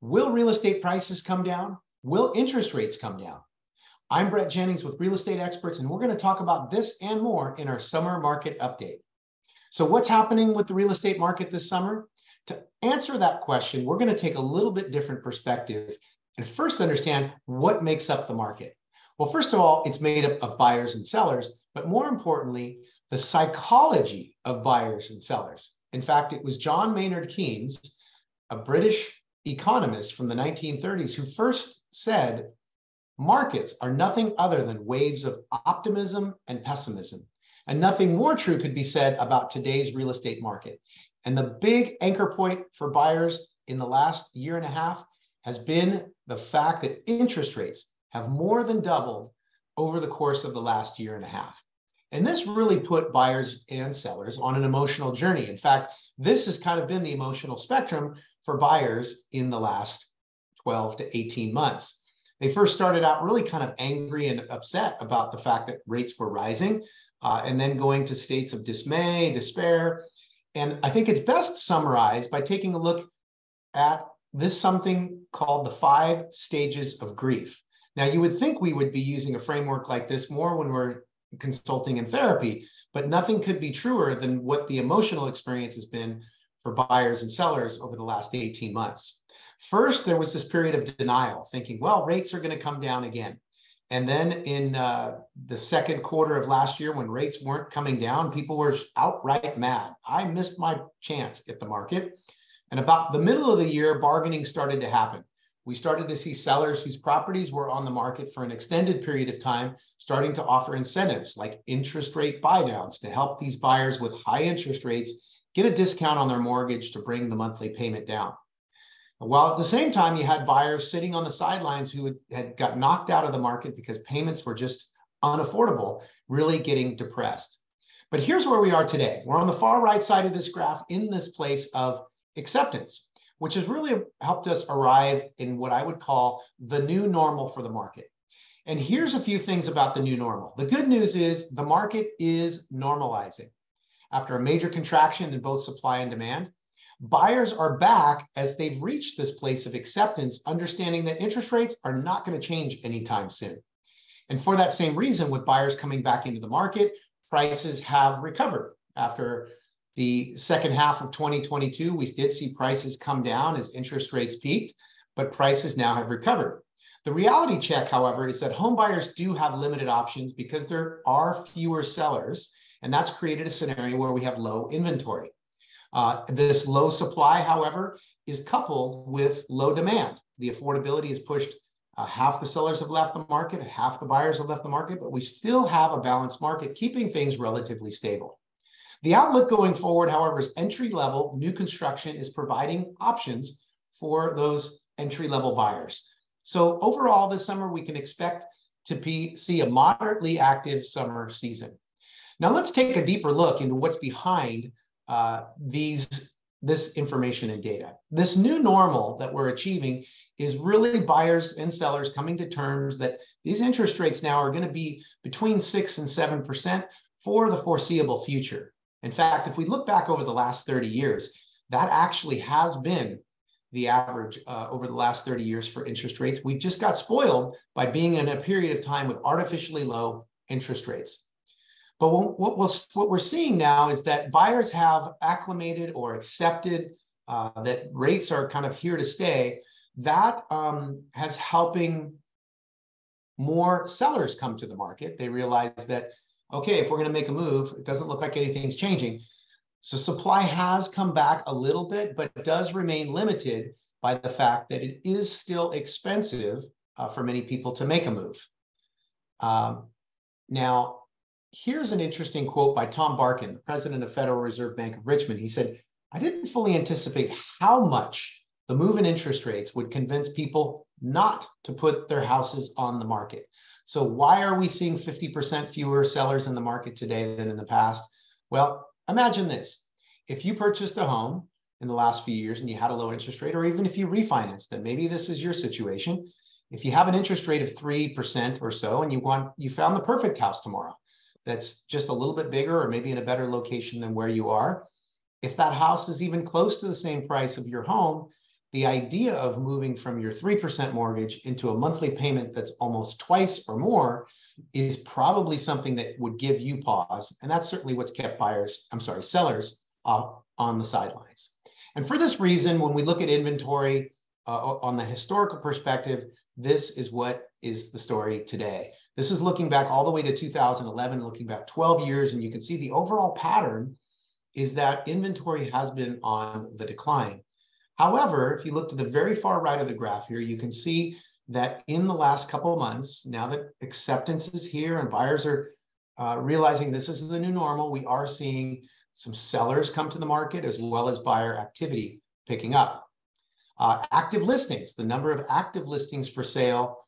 Will real estate prices come down? Will interest rates come down? I'm Brett Jennings with Real Estate Experts, and we're going to talk about this and more in our summer market update. So what's happening with the real estate market this summer? To answer that question, we're going to take a little bit different perspective and first understand what makes up the market. Well, first of all, it's made up of buyers and sellers, but more importantly, the psychology of buyers and sellers. In fact, it was John Maynard Keynes, a British economist from the 1930s, who first said, markets are nothing other than waves of optimism and pessimism. And nothing more true could be said about today's real estate market. And the big anchor point for buyers in the last year and a half has been the fact that interest rates have more than doubled over the course of the last year and a half. And this really put buyers and sellers on an emotional journey. In fact, this has kind of been the emotional spectrum for buyers in the last 12 to 18 months. They first started out really kind of angry and upset about the fact that rates were rising and then going to states of dismay, despair. And I think it's best summarized by taking a look at this something called the 5 stages of grief. Now, you would think we would be using a framework like this more when we're consulting and therapy, but nothing could be truer than what the emotional experience has been for buyers and sellers over the last 18 months. First, there was this period of denial, thinking, well, rates are going to come down again. And then in the second quarter of last year, when rates weren't coming down, people were outright mad. I missed my chance at the market. And about the middle of the year, bargaining started to happen. We started to see sellers whose properties were on the market for an extended period of time starting to offer incentives like interest rate buy-downs to help these buyers with high interest rates get a discount on their mortgage to bring the monthly payment down. While at the same time, you had buyers sitting on the sidelines who had got knocked out of the market because payments were just unaffordable, really getting depressed. But here's where we are today. We're on the far right side of this graph in this place of acceptance, which has really helped us arrive in what I would call the new normal for the market. And here's a few things about the new normal. The good news is the market is normalizing. After a major contraction in both supply and demand, buyers are back as they've reached this place of acceptance, understanding that interest rates are not going to change anytime soon. And for that same reason, with buyers coming back into the market, prices have recovered. After the second half of 2022, we did see prices come down as interest rates peaked, but prices now have recovered. The reality check, however, is that home buyers do have limited options because there are fewer sellers, and that's created a scenario where we have low inventory. This low supply, however, is coupled with low demand. The affordability is pushed. Half the sellers have left the market, half the buyers have left the market, but we still have a balanced market, keeping things relatively stable. The outlook going forward, however, is entry-level new construction is providing options for those entry-level buyers. So overall, this summer, we can expect to see a moderately active summer season. Now, let's take a deeper look into what's behind this information and data. This new normal that we're achieving is really buyers and sellers coming to terms that these interest rates now are going to be between 6 and 7% for the foreseeable future. In fact, if we look back over the last 30 years, that actually has been the average over the last 30 years for interest rates. We just got spoiled by being in a period of time with artificially low interest rates. But what we're seeing now is that buyers have acclimated or accepted that rates are kind of here to stay. That has helping more sellers come to the market. They realize that, okay, if we're going to make a move, it doesn't look like anything's changing. So supply has come back a little bit, but does remain limited by the fact that it is still expensive for many people to make a move. Now, here's an interesting quote by Tom Barkin, the president of Federal Reserve Bank of Richmond. He said, I didn't fully anticipate how much the move in interest rates would convince people not to put their houses on the market. So why are we seeing 50% fewer sellers in the market today than in the past? Well, imagine this. If you purchased a home in the last few years and you had a low interest rate, or even if you refinanced, then maybe this is your situation. If you have an interest rate of 3% or so and you found the perfect house tomorrow that's just a little bit bigger or maybe in a better location than where you are, if that house is even close to the same price of your home, the idea of moving from your 3% mortgage into a monthly payment that's almost twice or more is probably something that would give you pause. And that's certainly what's kept sellers on the sidelines. And for this reason, when we look at inventory on the historical perspective, this is what is the story today. This is looking back all the way to 2011, looking back 12 years, and you can see the overall pattern is that inventory has been on the decline. However, if you look to the very far right of the graph here, you can see that in the last couple of months, now that acceptance is here and buyers are realizing this is the new normal, we are seeing some sellers come to the market as well as buyer activity picking up. Active listings, the number of active listings for sale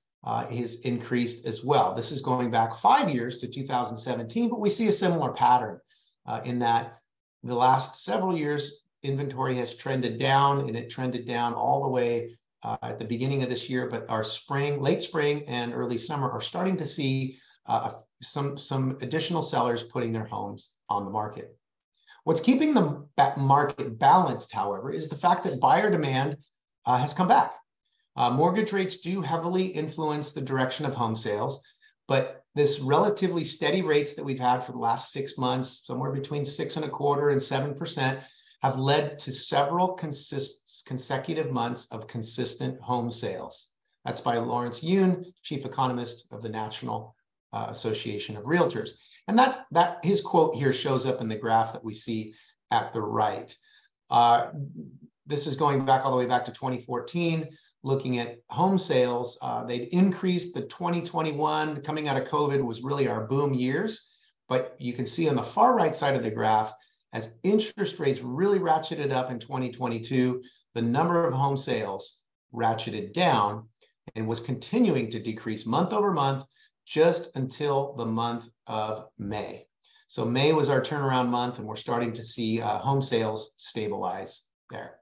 is increased as well. This is going back 5 years to 2017, but we see a similar pattern in that the last several years, inventory has trended down, and it trended down all the way at the beginning of this year, but our spring, late spring and early summer are starting to see some additional sellers putting their homes on the market. What's keeping the market balanced, however, is the fact that buyer demand has come back. Mortgage rates do heavily influence the direction of home sales, but this relatively steady rates that we've had for the last 6 months, somewhere between 6.25% and 7%, have led to several consecutive months of consistent home sales. That's by Lawrence Yun, chief economist of the National Association of Realtors. And that his quote here shows up in the graph that we see at the right. This is going back all the way back to 2014, looking at home sales. They'd increased the 2021, coming out of COVID was really our boom years. But you can see on the far right side of the graph, as interest rates really ratcheted up in 2022, the number of home sales ratcheted down and was continuing to decrease month over month just until the month of May. So May was our turnaround month, and we're starting to see home sales stabilize there.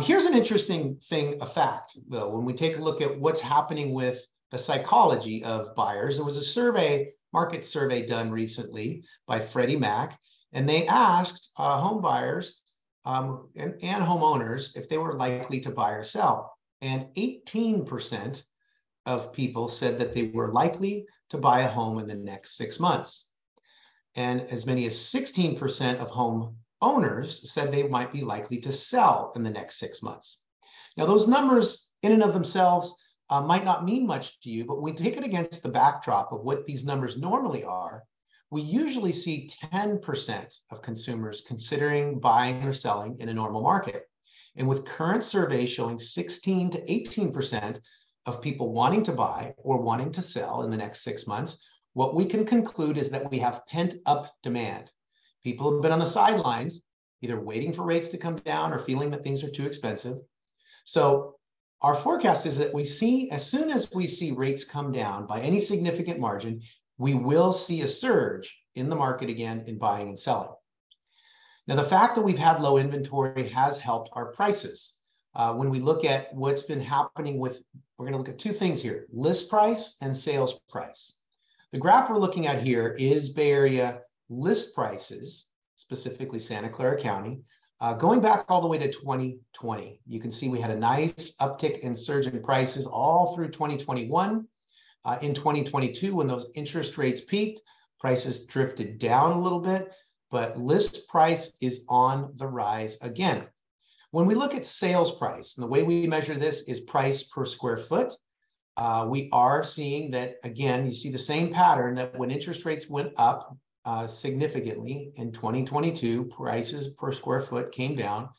Here's an interesting thing, a fact, though, when we take a look at what's happening with the psychology of buyers. There was a survey, market survey done recently by Freddie Mac, and they asked home buyers and homeowners if they were likely to buy or sell. And 18% of people said that they were likely to buy a home in the next 6 months. And as many as 16% of home owners said they might be likely to sell in the next 6 months. Now, those numbers in and of themselves might not mean much to you, but we take it against the backdrop of what these numbers normally are. We usually see 10% of consumers considering buying or selling in a normal market. And with current surveys showing 16 to 18% of people wanting to buy or wanting to sell in the next 6 months, what we can conclude is that we have pent-up demand. People have been on the sidelines, either waiting for rates to come down or feeling that things are too expensive. So our forecast is that we see, as soon as we see rates come down by any significant margin, we will see a surge in the market again in buying and selling. Now, the fact that we've had low inventory has helped our prices. When we look at what's been happening with, we're going to look at two things here, list price and sales price. The graph we're looking at here is Bay Area list prices, specifically Santa Clara County, going back all the way to 2020. You can see we had a nice uptick in surge in prices all through 2021. In 2022, when those interest rates peaked, prices drifted down a little bit, but list price is on the rise again. When we look at sales price, and the way we measure this is price per square foot, we are seeing that, again, you see the same pattern that when interest rates went up significantly in 2022, prices per square foot came down,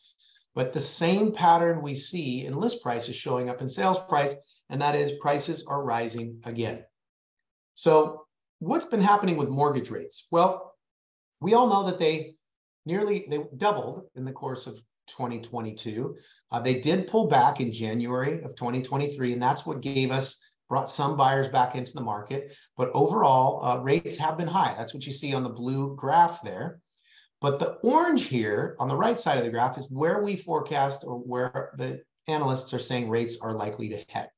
but the same pattern we see in list price is showing up in sales price, and that is prices are rising again. So what's been happening with mortgage rates? Well, we all know that they doubled in the course of 2022. They did pull back in January of 2023, and that's what brought some buyers back into the market. But overall, rates have been high. That's what you see on the blue graph there. But the orange here on the right side of the graph is where we forecast, or where the analysts are saying rates are likely to head.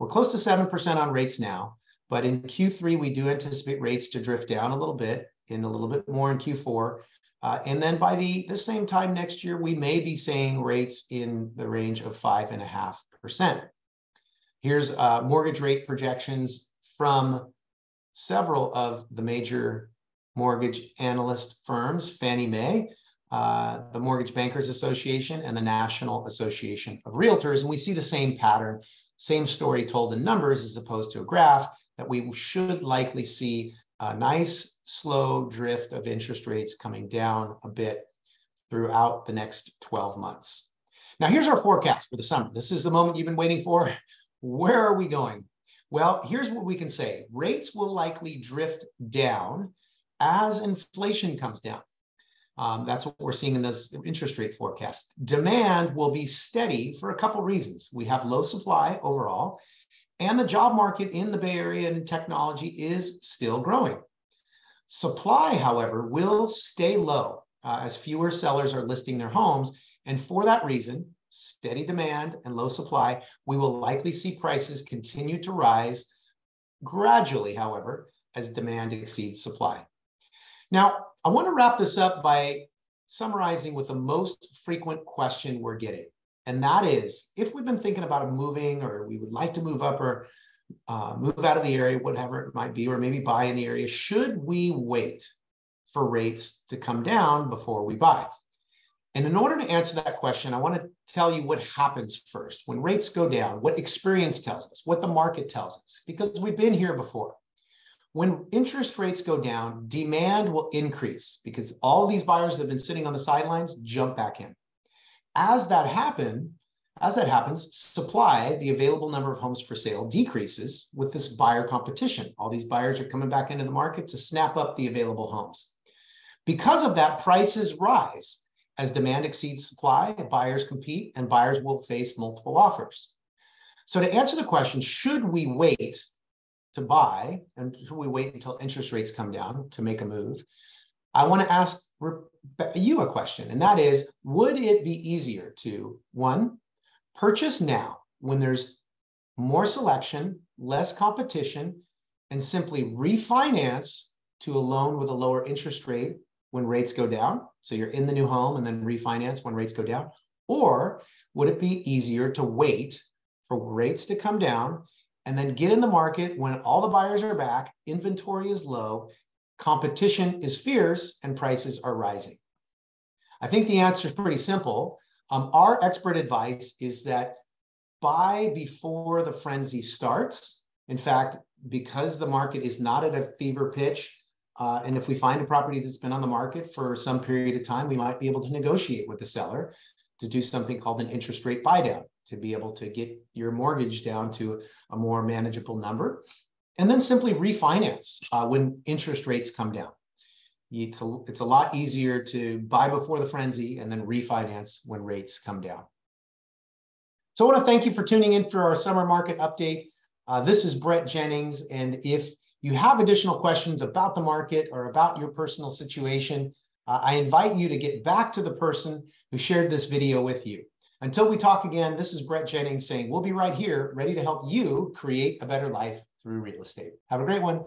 We're close to 7% on rates now, but in Q3, we do anticipate rates to drift down a little bit, and a little bit more in Q4. And then by the same time next year, we may be seeing rates in the range of 5.5%. Here's mortgage rate projections from several of the major mortgage analyst firms, Fannie Mae, the Mortgage Bankers Association, and the National Association of Realtors. And we see the same pattern, same story told in numbers as opposed to a graph, that we should likely see a nice slow drift of interest rates coming down a bit throughout the next 12 months. Now, here's our forecast for the summer. This is the moment you've been waiting for. Where are we going? Well, here's what we can say. Rates will likely drift down as inflation comes down. That's what we're seeing in this interest rate forecast. Demand will be steady for a couple reasons. We have low supply overall, and the job market in the Bay Area and technology is still growing. Supply, however, will stay low as fewer sellers are listing their homes. And for that reason, steady demand and low supply, we will likely see prices continue to rise gradually, however, as demand exceeds supply. Now, I want to wrap this up by summarizing with the most frequent question we're getting. And that is, if we've been thinking about moving, or we would like to move up or move out of the area, whatever it might be, or maybe buy in the area, should we wait for rates to come down before we buy? And in order to answer that question, I want to tell you what happens first. When rates go down, what experience tells us, what the market tells us, because we've been here before. When interest rates go down, demand will increase because all these buyers that have been sitting on the sidelines jump back in. As that happens, supply, the available number of homes for sale, decreases with this buyer competition. All these buyers are coming back into the market to snap up the available homes. Because of that, prices rise. As demand exceeds supply, buyers compete, and buyers will face multiple offers. So to answer the question, should we wait to buy, and should we wait until interest rates come down to make a move? I want to ask you a question, and that is, would it be easier to, one, purchase now when there's more selection, less competition, and simply refinance to a loan with a lower interest rate when rates go down? So you're in the new home and then refinance when rates go down. Or would it be easier to wait for rates to come down and then get in the market when all the buyers are back, inventory is low, competition is fierce, and prices are rising? I think the answer is pretty simple. Our expert advice is that buy before the frenzy starts. In fact, because the market is not at a fever pitch, and if we find a property that's been on the market for some period of time, we might be able to negotiate with the seller to do something called an interest rate buy down, to be able to get your mortgage down to a more manageable number, and then simply refinance when interest rates come down. It's a lot easier to buy before the frenzy and then refinance when rates come down. So I want to thank you for tuning in for our summer market update. This is Brett Jennings, and if you have additional questions about the market or about your personal situation, I invite you to get back to the person who shared this video with you. Until we talk again, this is Brett Jennings saying, we'll be right here ready to help you create a better life through real estate. Have a great one.